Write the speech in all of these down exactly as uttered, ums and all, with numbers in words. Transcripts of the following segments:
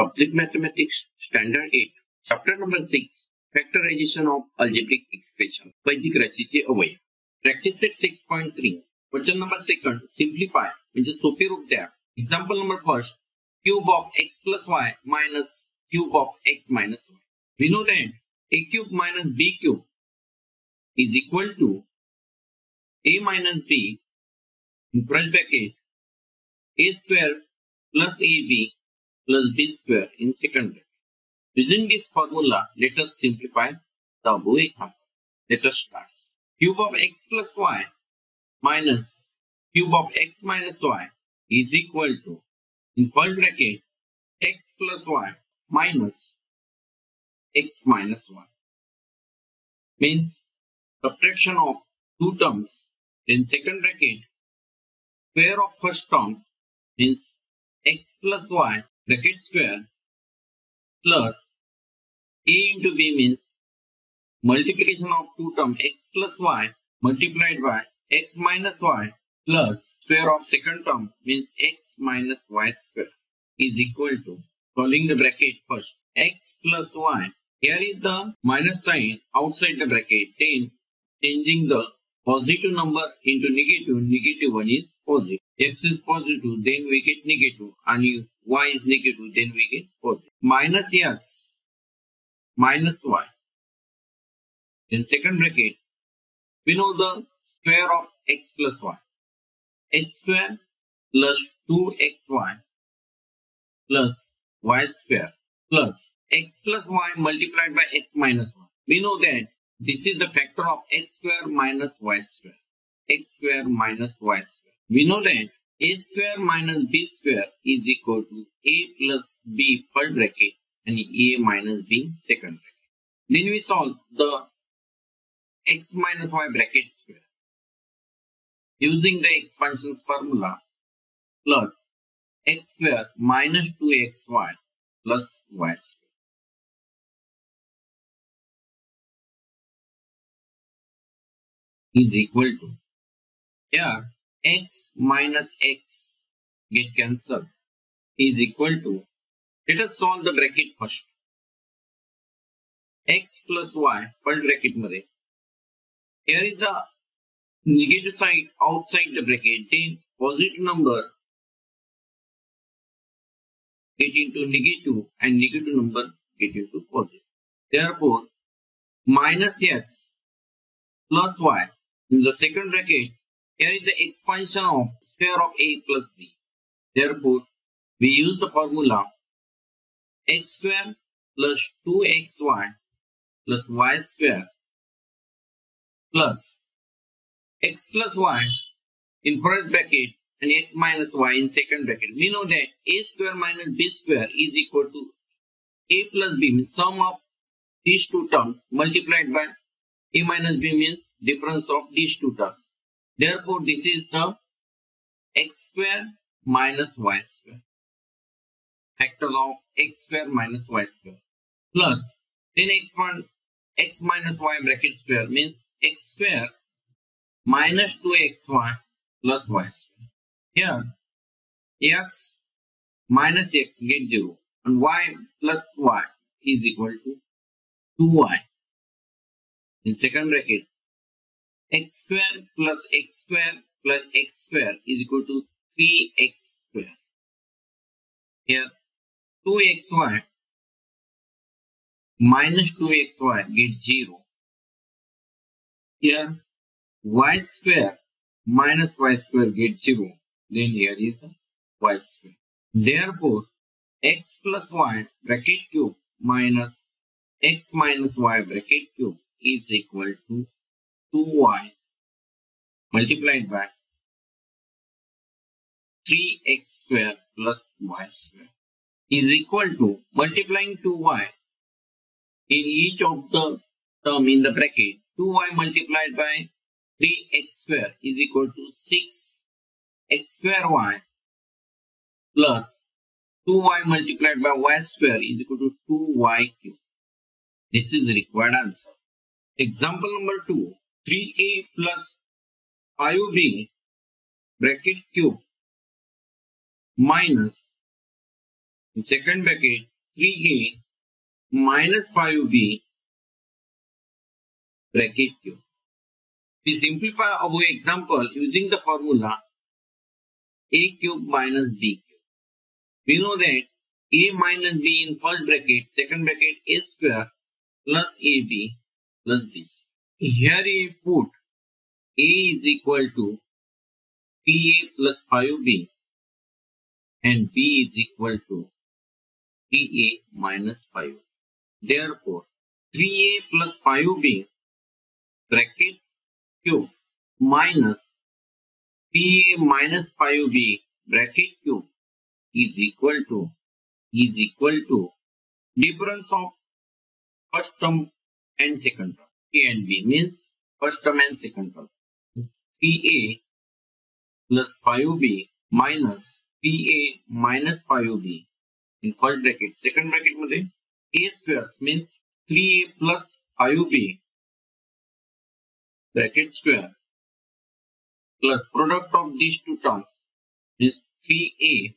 Public Mathematics, Standard eight, Chapter number six, Factorization of Algebraic Expression by the Krasiche Away. Practice set six point three. Question number second, simplify. सोपे रूप द्या. Example number first, cube of x plus y minus cube of x minus y. We know that a cube minus b cube is equal to a minus b in front bracket a square plus ab plus b square in second bracket. Using this formula, let us simplify the above example. Let us start. Cube of x plus y minus cube of x minus y is equal to in first bracket x plus y minus x minus y. Means subtraction of two terms, then second bracket square of first terms means x plus y bracket square plus a into b means multiplication of two terms x plus y multiplied by x minus y plus square of second term means x minus y square is equal to, calling the bracket first, x plus y. Here is the minus sign outside the bracket, then changing the positive number into negative, negative one is positive. X is positive, then we get negative, and y is negative, then we get positive. Minus x, minus y. Then second bracket, we know the square of x plus y. X square plus two x y plus y square plus x plus y multiplied by x minus y. We know that this is the factor of x square minus y square. X square minus y square. We know that a square minus b square is equal to a plus b first bracket and a minus b second bracket. Then we solve the x minus y bracket square using the expansions formula plus x square minus two x y plus y square. Is equal to, here x minus x get cancelled is equal to, let us solve the bracket first, x plus y first bracket made. Here is the negative side outside the bracket, then positive number get into negative and negative number get into positive. Therefore, minus x plus y in the second bracket, here is the expansion of square of a plus b. Therefore, we use the formula x square plus two x y plus y square plus x plus y in first bracket and x minus y in second bracket. We know that a square minus b square is equal to a plus b means sum of these two terms multiplied by a minus b means difference of these two terms. Therefore, this is the x square minus y square. Factor of x square minus y square plus then expand x minus y bracket square means x square minus two x y plus y square. Here x minus x get zero and y plus y is equal to two y. In second bracket x square plus x square plus x square is equal to three x square. Here two x y minus two x y get zero. Here y square minus y square get zero. Then here is the y square. Therefore, x plus y bracket cube minus x minus y bracket cube is equal to two y multiplied by three x square plus y square is equal to multiplying two y in each of the term in the bracket. two y multiplied by three x square is equal to six x square y plus two y multiplied by y square is equal to two y cube. This is the required answer. Example number two, three a plus five b bracket cube minus In second bracket, three a minus five b bracket q. We simplify our example using the formula a cube minus b cube. We know that a minus b in first bracket, second bracket a square plus ab plus bc. Here we put a is equal to pa plus five b and b is equal to three a minus five. Therefore, three a plus five b bracket cube minus three a minus five b bracket cube is equal to is equal to difference of first term and second term. A and b means first term and second term. three a plus five b minus three a minus five b in first bracket, second bracket में a square means three a plus five b bracket square plus product of these two terms is three a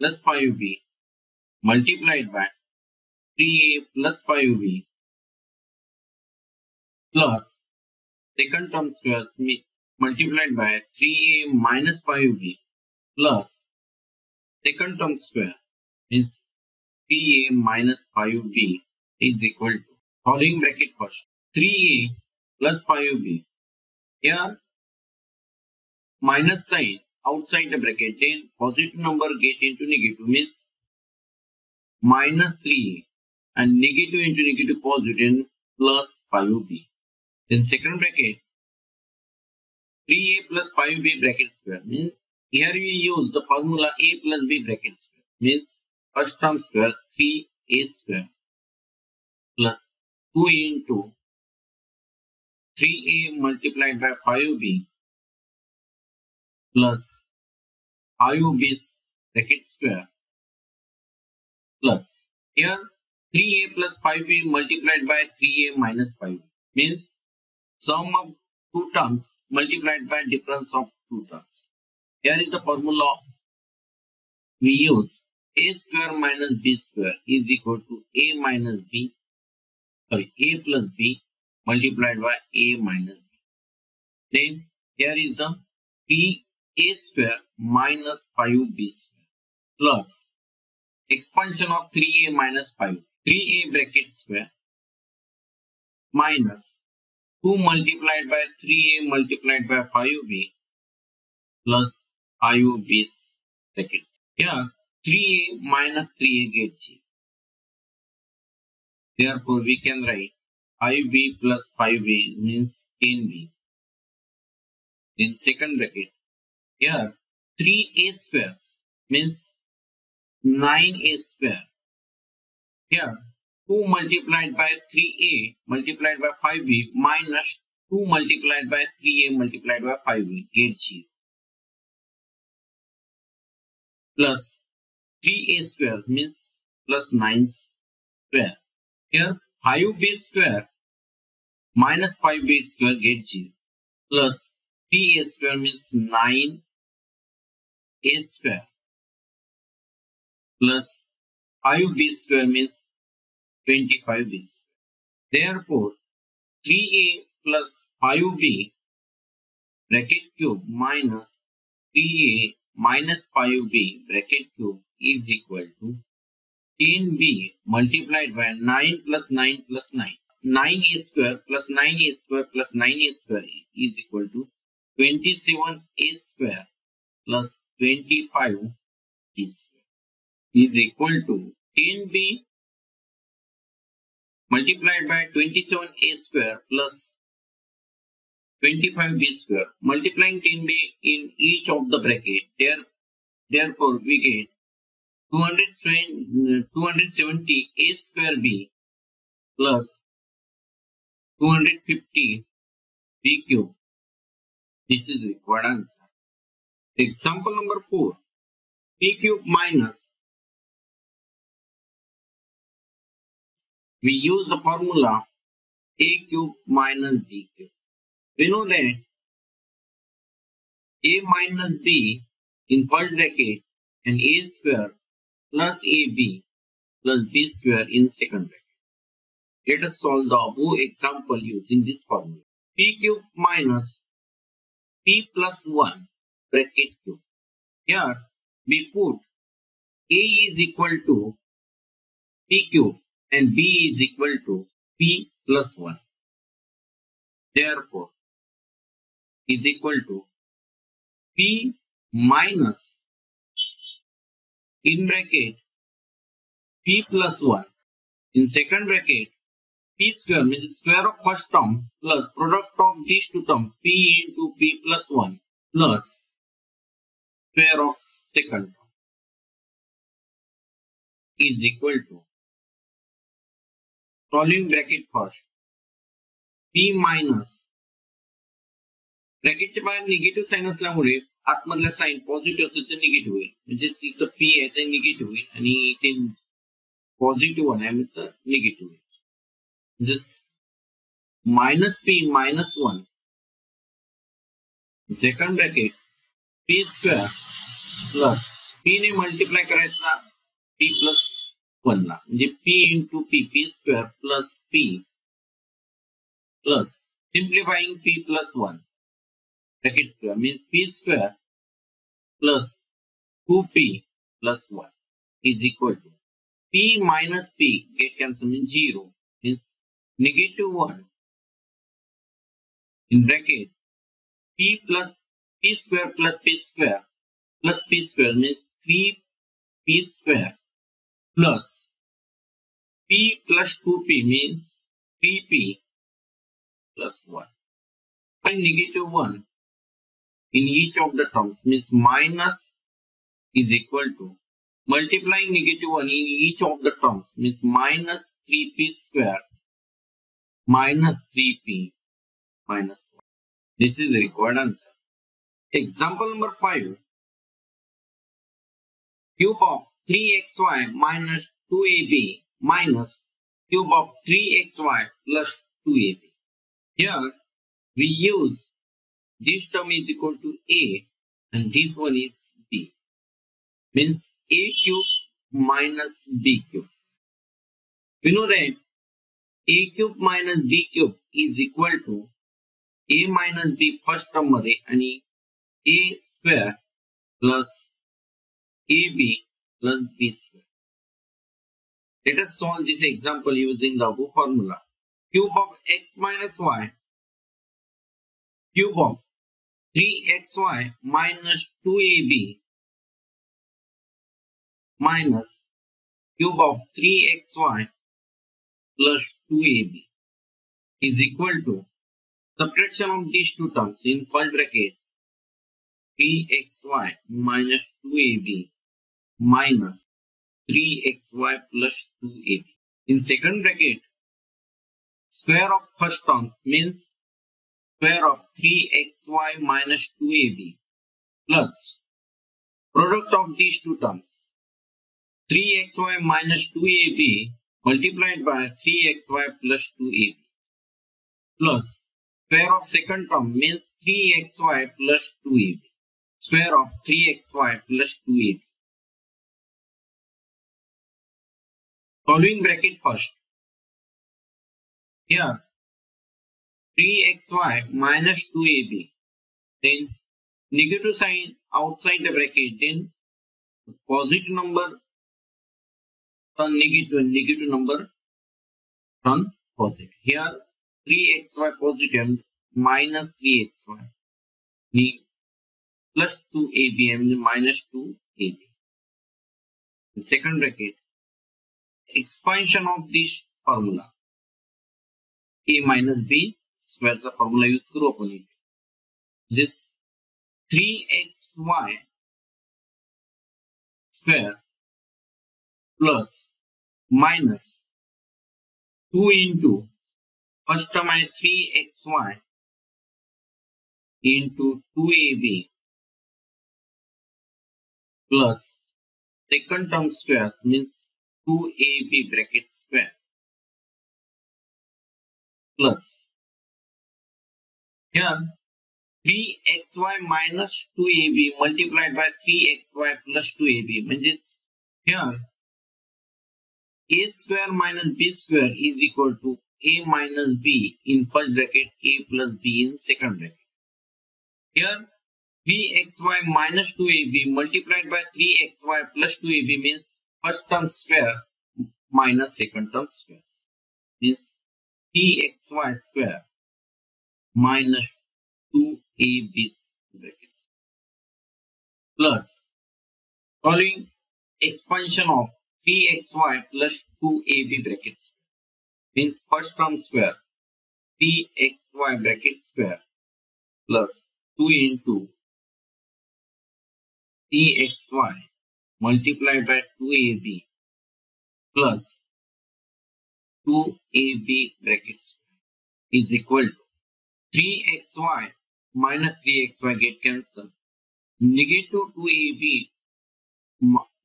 plus five b multiplied by three a plus five b plus second term square multiplied by three a minus five b plus second term square is three a minus five b is equal to following bracket first three a plus five b. Here minus sign outside the bracket, then positive number get into negative means minus three a and negative into negative positive plus five b. Then second bracket three a plus five b bracket square means here we use the formula a plus b bracket square means first term square three a square plus two a into three a multiplied by five b plus five b bracket square plus here three a plus five b multiplied by three a minus five b means sum of two terms multiplied by difference of two terms. Here is the formula we use a square minus b square is equal to a minus b sorry a plus b multiplied by a minus b. Then here is the b a square minus five b square plus expansion of three a minus five. three a bracket square minus two multiplied by three a multiplied by five b plus five b bracket. Here three a minus three a gets zero. Therefore, we can write five b plus five b means ten b. In second bracket, here three a squares means nine a square. Here two multiplied by three a multiplied by five b minus two multiplied by three a multiplied by five b gets zero. Plus three a square means plus nine square. Here five b square minus five b square gets zero. Plus three a square means nine a square. Plus five b square means twenty-five b square. Therefore, three a plus five b bracket cube minus three a minus five b bracket cube is equal to ten b multiplied by nine plus nine plus nine. nine a square plus nine a square plus nine a square is equal to twenty-seven a square plus twenty-five b square. Is equal to ten b multiplied by twenty-seven a square plus twenty-five b square multiplying ten b in each of the bracket. There, therefore, we get two hundred seventy a square b plus two hundred fifty b cube. This is the required answer. Example number four. P cube minus we use the formula a cube minus b cube. We know that a minus b in first bracket and a square plus A B plus B square in second bracket. Let us solve the above example using this formula. P cube minus P plus one bracket cube. Here we put A is equal to P cube and B is equal to P plus one. Therefore, is equal to P minus in bracket P plus one in second bracket P square means square of first term plus product of these two terms P into P plus one plus square of second term is equal to solving bracket first P minus ब्रैकेटच्या बाहेर negative sign असल्यामुळे आतमधला sign positive असेल तर negative होईल म्हणजेच इथं p आहे तर negative होईल आणि इथे पॉझिटिव्ह आहे म्हणजे निगेटिव्ह होईल म्हणजे p minus one second bracket p square plus p ने मल्टीप्लाय करायचा p प्लस one ला म्हणजे p into p p square plus p plus simplifying p plus one bracket square means p square plus two p plus one is equal to p minus p get cancelled means zero means negative one in bracket p plus p square plus p square plus p square means three p square plus p plus two p means three p plus one and negative one in each of the terms means minus is equal to multiplying negative one in each of the terms means minus three p square minus three p minus one. This is the required answer. Example number five. Cube of three x y minus two a b minus cube of three x y plus two a b. Here we use this term is equal to a and this one is b. Means a cube minus b cube. We know that a cube minus b cube is equal to a minus b first term and a square plus ab plus b square. Let us solve this example using the above formula. Cube of x minus y cube of three x y minus two a b minus cube of three x y plus two a b is equal to subtraction of these two terms in first bracket three x y minus two a b minus three x y plus two a b in second bracket square of first term means square of three x y minus two a b plus product of these two terms three x y minus two a b multiplied by three x y plus two a b plus square of second term means three x y plus two a b square of three x y plus two a b. Solving bracket first. Here three x y minus two a b, then negative sign outside the bracket, then positive number turn negative and negative number turn positive. Here three x y positive minus three x y plus two a b and minus two a b. In second bracket, expansion of this formula a minus b square the formula use karo apan it. This three x y square plus minus two into first term hai three x y into two a b plus second term square means two a b bracket square plus here three x y minus two a b multiplied by three x y plus two a b means Here a square minus b square is equal to a minus b in first bracket, a plus b in second bracket. Here b x y minus two a b multiplied by three x y plus two a b means first term square minus second term square, means three x y square minus two a b brackets, plus following expansion of three x y plus two a b brackets means first term square three x y bracket square plus two into three x y multiplied by two a b plus two a b bracket square is equal to three x y minus three x y get cancelled, negative two a b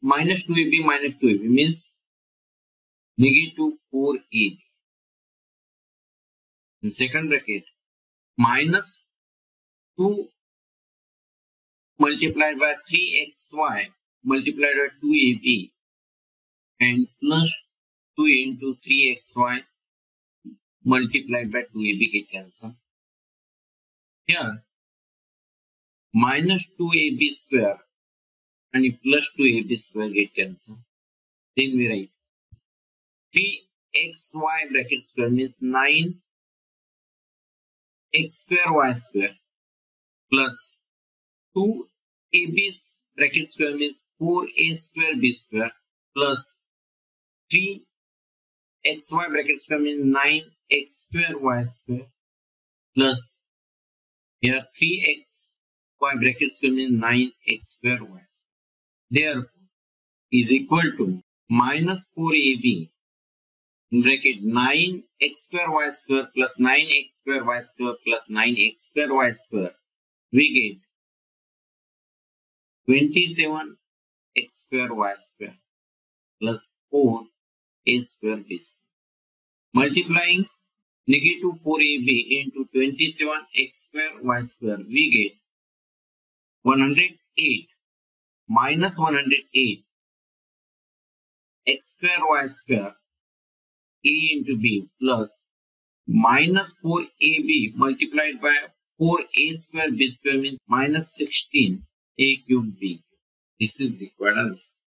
minus two a b minus two a b means negative four a b in second bracket minus two multiplied by three x y multiplied by two a b and plus two into three x y multiplied by two a b get cancelled. Here minus two a b square and plus two a b square get cancelled. Then we write three x y bracket square means nine x square y square plus two a b bracket square means four a square b square plus three x y bracket square means nine x square y square plus here three x y bracket square means nine x square y. Therefore, is equal to minus four a b bracket nine x square y square plus nine x square y square plus nine x square y square. We get twenty-seven x square y square plus four a square b square. Multiplying negative four a b into twenty-seven x square y square, we get one hundred eight minus one hundred eight x square y square a into b plus minus four a b multiplied by four a square b square means minus sixteen a cubed b. This is the required answer.